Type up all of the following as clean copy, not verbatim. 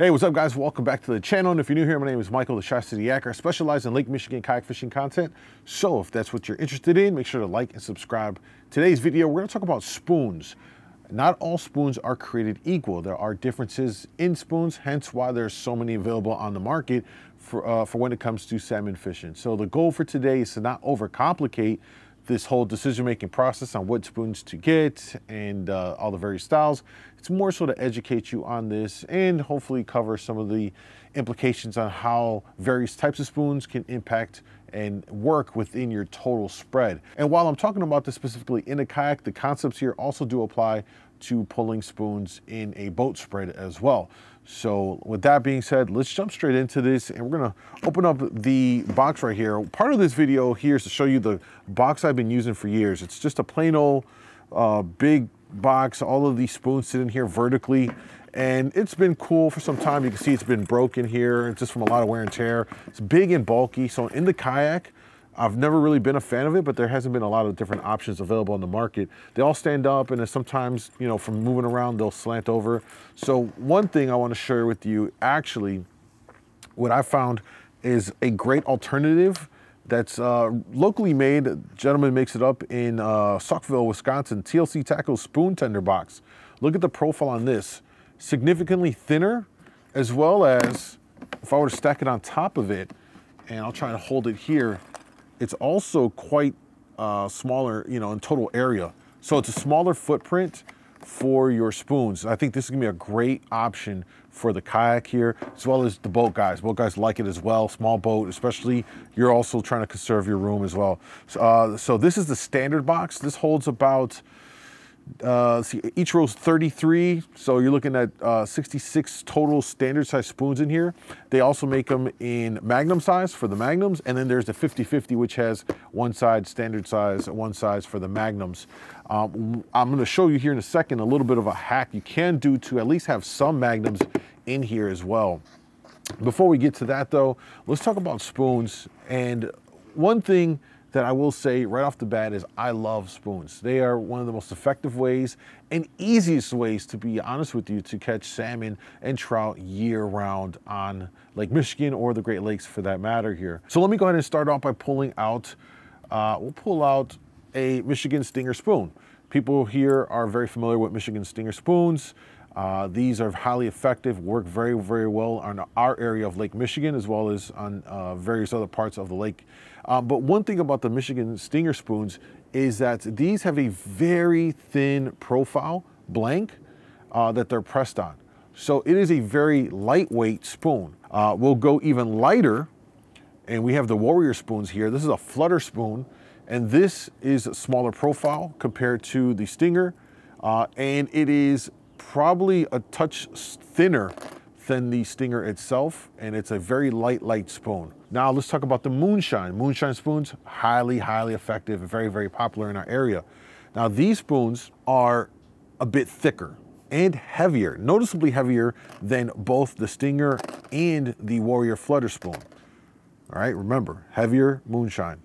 Hey, what's up guys? Welcome back to the channel. And if you're new here, my name is Michael, the ChiCityYaker. I specialize in Lake Michigan kayak fishing content. So if that's what you're interested in, make sure to like and subscribe. Today's video, we're gonna talk about spoons. Not all spoons are created equal. There are differences in spoons, hence why there's so many available on the market for when it comes to salmon fishing. So the goal for today is to not overcomplicate this whole decision-making process on what spoons to get and all the various styles. It's more so to educate you on this and hopefully cover some of the implications on how various types of spoons can impact and work within your total spread. And while I'm talking about this specifically in a kayak, the concepts here also do apply to pulling spoons in a boat spread as well. So with that being said, let's jump straight into this and we're gonna open up the box right here. Part of this video here is to show you the box I've been using for years. It's just a plain old big box. All of these spoons sit in here vertically and it's been cool for some time. You can see it's been broken here. It's just from a lot of wear and tear. It's big and bulky. So in the kayak, I've never really been a fan of it, but there hasn't been a lot of different options available on the market. They all stand up and sometimes, you know, from moving around, they'll slant over. So one thing I want to share with you, actually, what I found is a great alternative that's locally made. A gentleman makes it up in Saukville, Wisconsin, TLC Tackle Spoon Tender Box. Look at the profile on this. Significantly thinner, as well as if I were to stack it on top of it, and I'll try to hold it here, it's also quite smaller, you know, in total area. So it's a smaller footprint for your spoons. I think this is gonna be a great option for the kayak here, as well as the boat guys. Boat guys like it as well, small boat, especially you're also trying to conserve your room as well. So, so this is the standard box. This holds about, see, each row is 33, so you're looking at 66 total standard size spoons in here. They also make them in magnum size for the magnums, and then there's the 50/50, which has one side standard size and one size for the magnums. I'm going to show you here in a second a little bit of a hack you can do to at least have some magnums in here as well. Before we get to that though, let's talk about spoons. And one thing that I will say right off the bat is I love spoons. They are one of the most effective ways and easiest ways, to be honest with you, to catch salmon and trout year round on Lake Michigan or the Great Lakes for that matter here. So let me go ahead and start off by pulling out, we'll pull out a Michigan Stinger Spoon. People here are very familiar with Michigan Stinger Spoons. These are highly effective, work very, very well on our area of Lake Michigan, as well as on various other parts of the lake. But one thing about the Michigan Stinger Spoons is that these have a very thin profile, blank, that they're pressed on. So it is a very lightweight spoon. We'll go even lighter, and we have the Warrior Spoons here. This is a flutter spoon, and this is a smaller profile compared to the Stinger, and it is probably a touch thinner than the Stinger itself, and it's a very light spoon. Now let's talk about the Moonshine. Moonshine spoons, highly effective and very popular in our area. Now these spoons are a bit thicker and heavier, noticeably heavier than both the Stinger and the Warrior Flutter Spoon. All right, remember, heavier Moonshine.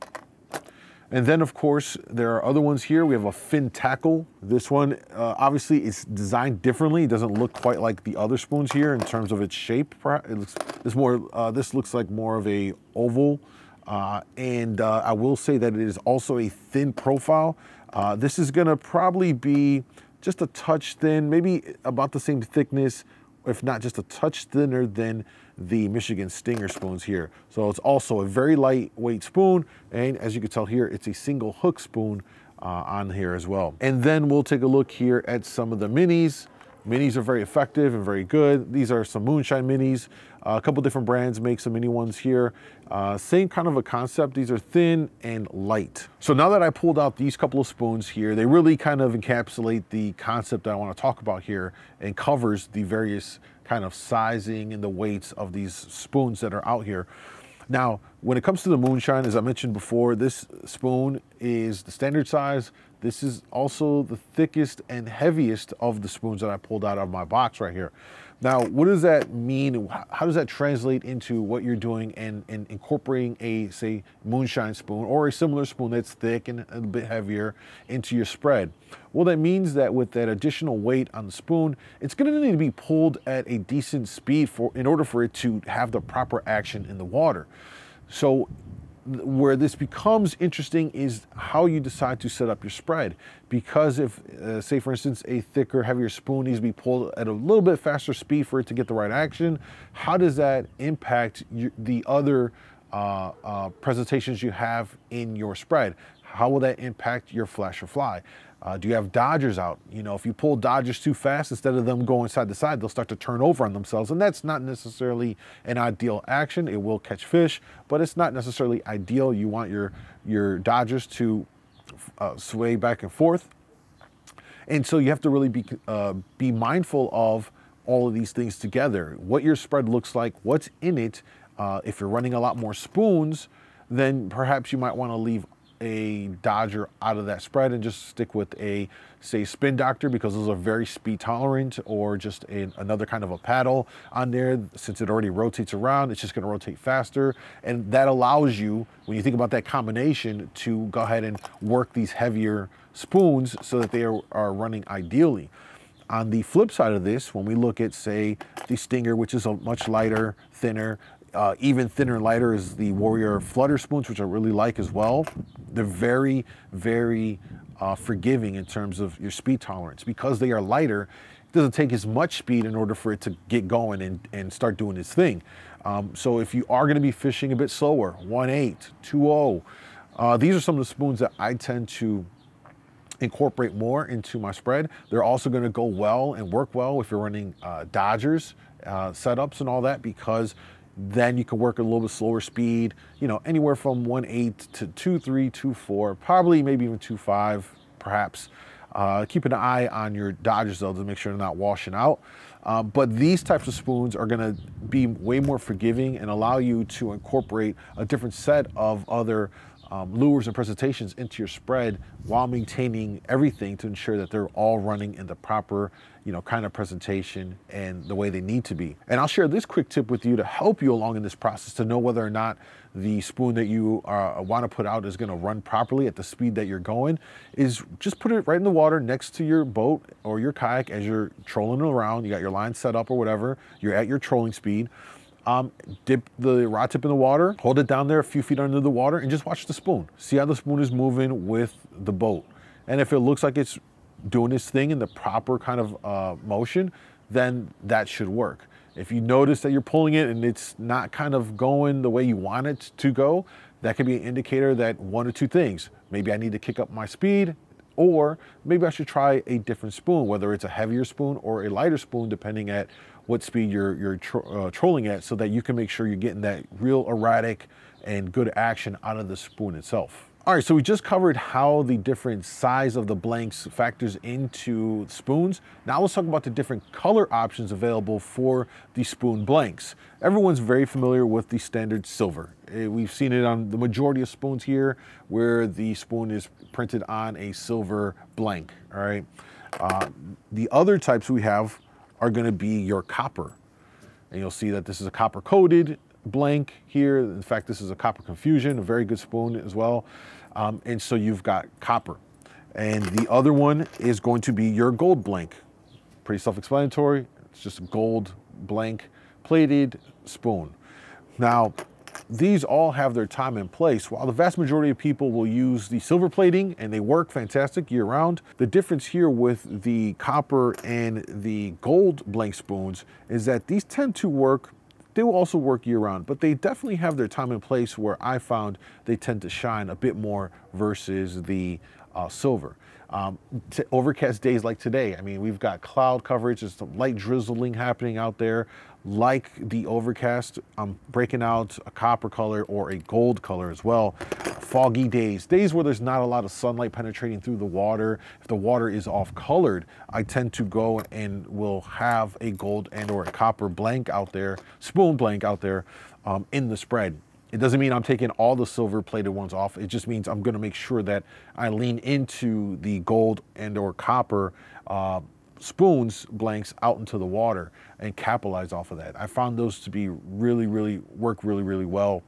And then of course, there are other ones here. We have a Fin Tackle. This one obviously is designed differently. It doesn't look quite like the other spoons here in terms of its shape. It looks, it's more, this looks like more of a oval. I will say that it is also a thin profile. This is gonna probably be just a touch thin, maybe about the same thickness, if not just a touch thinner than the Michigan Stinger Spoons here. So it's also a very lightweight spoon. And as you can tell here, it's a single hook spoon on here as well. And then we'll take a look here at some of the minis. Minis are very effective and very good. These are some Moonshine minis. A couple different brands make some mini ones here. Same kind of a concept. These are thin and light. So now that I pulled out these couple of spoons here, they really kind of encapsulate the concept that I want to talk about here and covers the various kind of sizing and the weights of these spoons that are out here. Now, when it comes to the Moonshine, as I mentioned before, this spoon is the standard size. This is also the thickest and heaviest of the spoons that I pulled out of my box right here. Now, what does that mean? How does that translate into what you're doing and incorporating a, say, moonshine spoon or a similar spoon that's thick and a bit heavier into your spread? Well, that means that with that additional weight on the spoon, it's gonna need to be pulled at a decent speed in order for it to have the proper action in the water. So, where this becomes interesting is how you decide to set up your spread, because if say for instance a thicker, heavier spoon needs to be pulled at a little bit faster speed for it to get the right action, how does that impact the other presentations you have in your spread? How will that impact your flash or fly? Do you have dodgers out? You know, if you pull dodgers too fast, instead of them going side to side, they'll start to turn over on themselves. And that's not necessarily an ideal action. It will catch fish, but it's not necessarily ideal. You want your dodgers to sway back and forth. And so you have to really be mindful of all of these things together. What your spread looks like, what's in it. If you're running a lot more spoons, then perhaps you might want to leave a dodger out of that spread and just stick with a, say, spin doctor, because those are very speed tolerant, or just another kind of a paddle on there. Since it already rotates around, it's just going to rotate faster, and that allows you, when you think about that combination, to go ahead and work these heavier spoons so that they are running ideally. On the flip side of this, when we look at, say, the Stinger, which is a much lighter, thinner, even thinner and lighter is the Warrior Flutter spoons, which I really like as well. They're very, very forgiving in terms of your speed tolerance. Because they are lighter, it doesn't take as much speed in order for it to get going and start doing its thing. So if you are gonna be fishing a bit slower, 1/8, 2/0, these are some of the spoons that I tend to incorporate more into my spread. They're also gonna go well and work well if you're running dodgers, setups and all that, because then you can work at a little bit slower speed, you know, anywhere from 1/8 to 2.3, 2.4, probably maybe even 2.5, perhaps. Keeping an eye on your dodgers though to make sure they're not washing out. But these types of spoons are gonna be way more forgiving and allow you to incorporate a different set of other lures and presentations into your spread while maintaining everything to ensure that they're all running in the proper, you know, kind of presentation and the way they need to be. And I'll share this quick tip with you to help you along in this process to know whether or not the spoon that you want to put out is going to run properly at the speed that you're going, is just put it right in the water next to your boat or your kayak as you're trolling around. You got your line set up or whatever, you're at your trolling speed. Dip the rod tip in the water, hold it down there a few feet under the water, and just watch the spoon. See how the spoon is moving with the boat. And if it looks like it's doing its thing in the proper kind of motion, then that should work. If you notice that you're pulling it and it's not kind of going the way you want it to go, that could be an indicator that one or two things. Maybe I need to kick up my speed, or maybe I should try a different spoon, whether it's a heavier spoon or a lighter spoon, depending at what speed you're trolling at, so that you can make sure you're getting that real erratic and good action out of the spoon itself. All right, so we just covered how the different size of the blanks factors into spoons. Now let's talk about the different color options available for the spoon blanks. Everyone's very familiar with the standard silver. We've seen it on the majority of spoons here, where the spoon is printed on a silver blank, all right? The other types we have are gonna be your copper. And you'll see that this is a copper coated blank here. In fact, this is a copper confusion, a very good spoon as well. And so you've got copper. And the other one is going to be your gold blank. Pretty self-explanatory. It's just a gold blank plated spoon. Now, these all have their time and place. While the vast majority of people will use the silver plating and they work fantastic year round, the difference here with the copper and the gold blank spoons is that these tend to work. They will also work year round, but they definitely have their time and place where I found they tend to shine a bit more versus the silver. Overcast days like today, I mean, we've got cloud coverage, there's some light drizzling happening out there. Like the overcast, I'm breaking out a copper color or a gold color as well. Foggy days, days where there's not a lot of sunlight penetrating through the water. If the water is off colored, I tend to go and will have a gold and or a copper blank out there, spoon blank out there in the spread. It doesn't mean I'm taking all the silver plated ones off. It just means I'm going to make sure that I lean into the gold and or copper spoons blanks out into the water and capitalize off of that. I found those to be really, really well.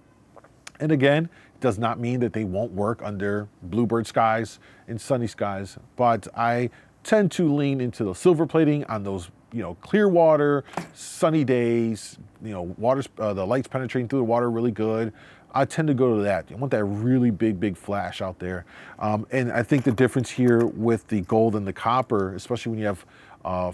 And again, it does not mean that they won't work under bluebird skies and sunny skies, but I tend to lean into the silver plating on those, you know, clear water, sunny days, you know, water, the light's penetrating through the water really good. I tend to go to that. I want that really big flash out there. And I think the difference here with the gold and the copper, especially when you have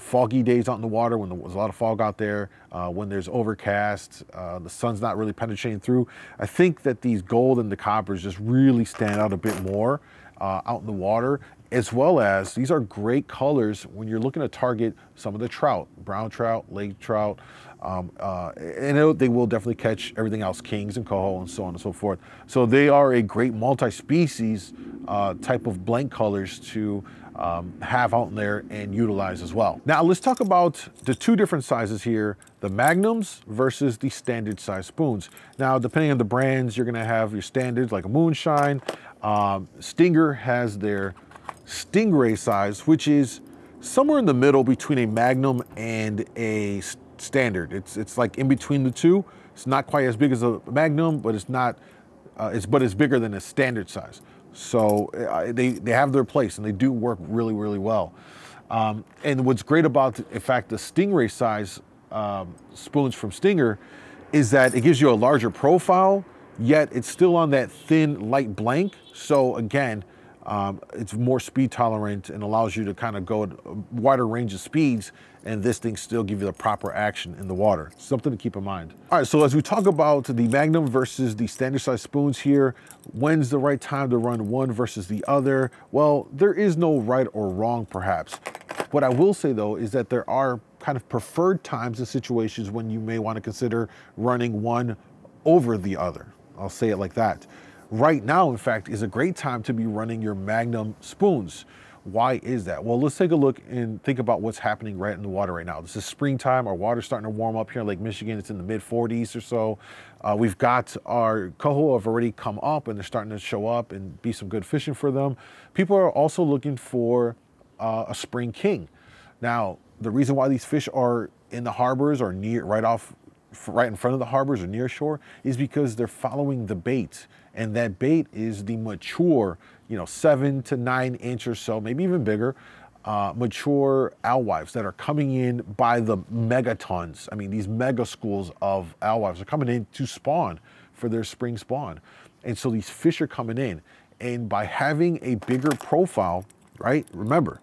foggy days out in the water, when there's a lot of fog out there, when there's overcast, the sun's not really penetrating through. I think that these gold and the coppers just really stand out a bit more out in the water, as well as these are great colors when you're looking to target some of the trout, brown trout, lake trout, and they will definitely catch everything else, kings and coho and so on and so forth. So they are a great multi-species type of blank colors to have out there and utilize as well. Now let's talk about the two different sizes here, the magnums versus the standard size spoons. Now, depending on the brands, you're gonna have your standards like a Moonshine. Stinger has their Stingray size, which is somewhere in the middle between a magnum and a standard. It's like in between the two. It's not quite as big as a magnum, but it's not, it's bigger than a standard size. So they have their place and they do work really well. And what's great about, in fact, the Stingray size spoons from Stinger is that it gives you a larger profile, yet it's still on that thin light blank. So again, it's more speed tolerant and allows you to kind of go at a wider range of speeds, and this thing still give you the proper action in the water. Something to keep in mind. All right, so as we talk about the magnum versus the standard size spoons here, when's the right time to run one versus the other? Well, there is no right or wrong perhaps. What I will say though is that there are kind of preferred times and situations when you may want to consider running one over the other. I'll say it like that. Right now, in fact, is a great time to be running your magnum spoons. Why is that? Well, let's take a look and think about what's happening right in the water right now. This is springtime. Our water's starting to warm up here in Lake Michigan. It's in the mid 40s or so. We've got our coho have already come up and they're starting to show up and be some good fishing for them. People are also looking for a spring king. Now, the reason why these fish are in the harbors or near, right in front of the harbors or near shore is because they're following the bait. And that bait is the mature, you know, 7 to 9 inch or so, maybe even bigger, mature alewives that are coming in by the megatons. I mean, these mega schools of alewives are coming in to spawn for their spring spawn. And so these fish are coming in. And by having a bigger profile, right? Remember,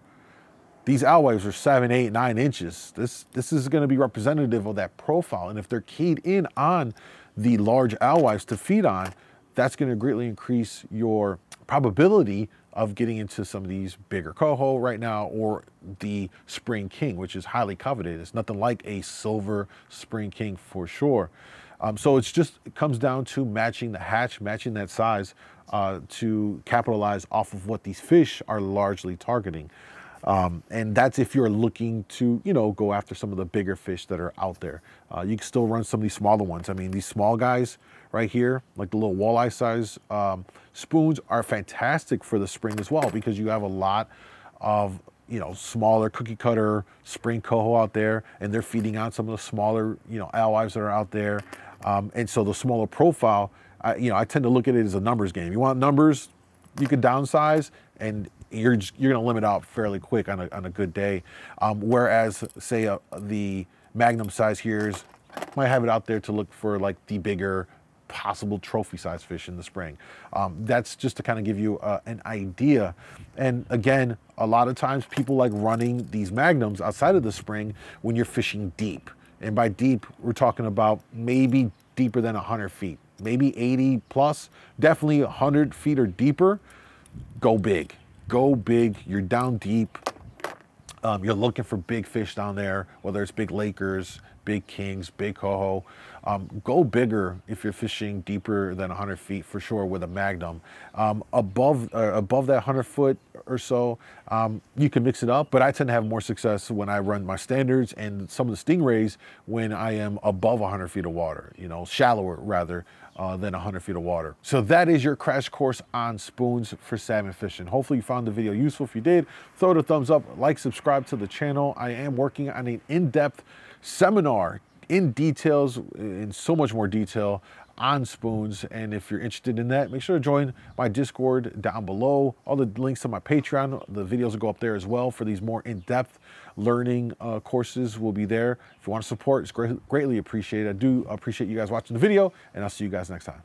these alewives are 7, 8, 9 inches. This is going to be representative of that profile. And if they're keyed in on the large alewives to feed on, that's going to greatly increase your probability of getting into some of these bigger coho right now, or the spring king, which is highly coveted. It's nothing like a silver spring king for sure. So it's just, it comes down to matching the hatch, matching that size to capitalize off of what these fish are largely targeting. And that's if you're looking to, you know, go after some of the bigger fish that are out there. You can still run some of these smaller ones. I mean, these small guys right here, like the little walleye size spoons, are fantastic for the spring as well, because you have a lot of, you know, smaller cookie cutter spring coho out there, and they're feeding on some of the smaller, you know, alewives that are out there. And so the smaller profile, I tend to look at it as a numbers game. You want numbers, you can downsize, and you're going to limit out fairly quick on a good day. Whereas, say, the magnum size here might have it out there to look for like the bigger possible trophy size fish in the spring. That's just to kind of give you an idea. And again, a lot of times people like running these magnums outside of the spring when you're fishing deep. And by deep, we're talking about maybe deeper than 100 feet, maybe 80 plus, definitely 100 feet or deeper. Go big. Go big, you're down deep, you're looking for big fish down there, whether it's big Lakers, big kings, big coho. Go bigger if you're fishing deeper than 100 feet for sure with a Magnum. Above that 100 foot or so, you can mix it up, but I tend to have more success when I run my standards and some of the Stingrays when I am above 100 feet of water, you know, shallower rather than 100 feet of water. So that is your crash course on spoons for salmon fishing. Hopefully you found the video useful. If you did, throw it a thumbs up, like, subscribe to the channel. I am working on an in-depth seminar in details, in so much more detail on spoons. And if you're interested in that, make sure to join my Discord down below. All the links to my Patreon, the videos will go up there as well for these more in-depth learning courses will be there. If you want to support, it's greatly appreciated. I do appreciate you guys watching the video, and I'll see you guys next time.